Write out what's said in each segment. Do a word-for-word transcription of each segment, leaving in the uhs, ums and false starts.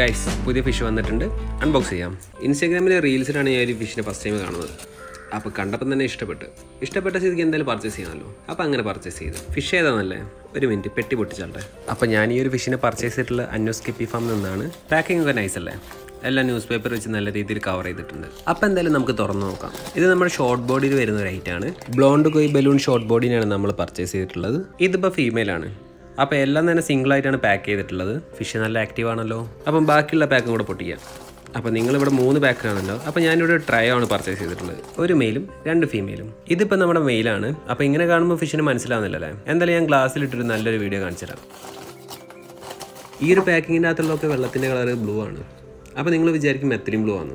Guys, pudhiya fish vannitunde unbox cheyyam. Instagram ile reels ilana ee fish ne first time kaanunnu. Appo kandappon thanne ishtapettu. Ishtappetta seethike endale purchase cheyanallo. Appo angane purchase cheyidu. Fish edaanalle one minute petti pottichalte. Appo njan ee oru fish ne purchase cheyittilla Annoskippy farm ninnaanu. Packing okke nice alle. All newspaper which is covered in the cover. This is a short body. Blonde balloon short body. This is a female. Now, we have a single item pack. Fish is active. Now, we have a pack. Now, we have three packs. Now, we have try on purchase. One male, two female. This is our male. Now, we have fish in the glass. We have a video. This packing is blue. Now, we will see the blue.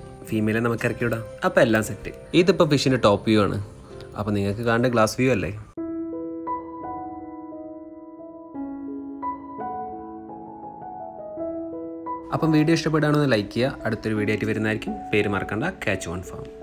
female and Makarkuda. Up a lance at it. Either provision a top view. Upon the Akaganda glass view. Upon video, Shabadana like here, at the video, Catch One Farm.